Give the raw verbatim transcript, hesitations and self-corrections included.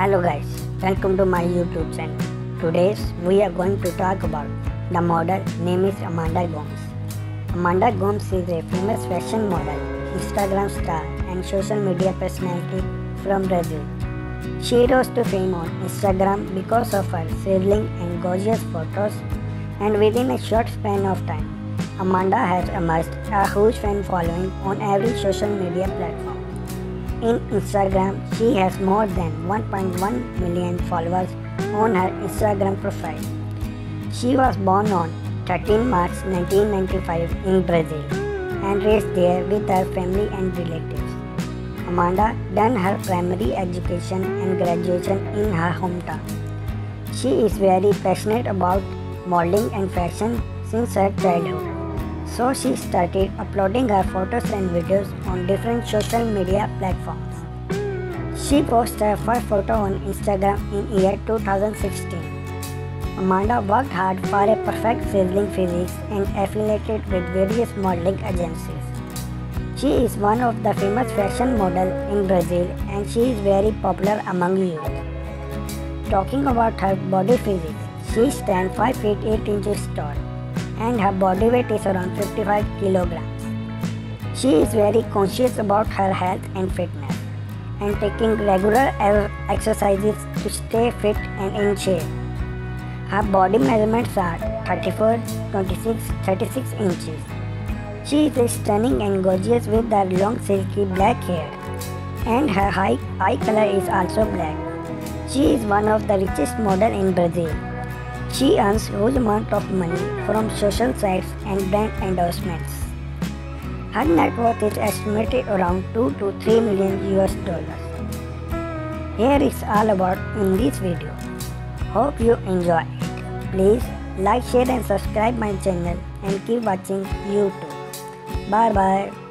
Hello guys, welcome to my YouTube channel. Today we are going to talk about the model name is Amanda Gomes. Amanda Gomes is a famous fashion model, Instagram star and social media personality from Brazil. She rose to fame on Instagram because of her sizzling and gorgeous photos, and within a short span of time, Amanda has amassed a huge fan following on every social media platform. In Instagram, she has more than one point one million followers on her Instagram profile. She was born on thirteenth March nineteen ninety-five in Brazil and raised there with her family and relatives. Amanda done her primary education and graduation in her hometown. She is very passionate about modeling and fashion since her childhood. So she started uploading her photos and videos on different social media platforms. She posted her first photo on Instagram in year two thousand sixteen. Amanda worked hard for a perfect sizzling physique and affiliated with various modeling agencies. She is one of the famous fashion models in Brazil and she is very popular among youth. Talking about her body physique, she stands five feet eight inches tall, and her body weight is around fifty-five kilograms. She is very conscious about her health and fitness and taking regular exercises to stay fit and in shape. Her body measurements are thirty-four, twenty-six, thirty-six inches. She is stunning and gorgeous with her long silky black hair, and her high eye color is also black. She is one of the richest models in Brazil. She earns huge amount of money from social sites and brand endorsements. Her net worth is estimated around two to three million U S dollars. Here is all about in this video. Hope you enjoy it. Please like, share and subscribe my channel and keep watching YouTube. Bye bye.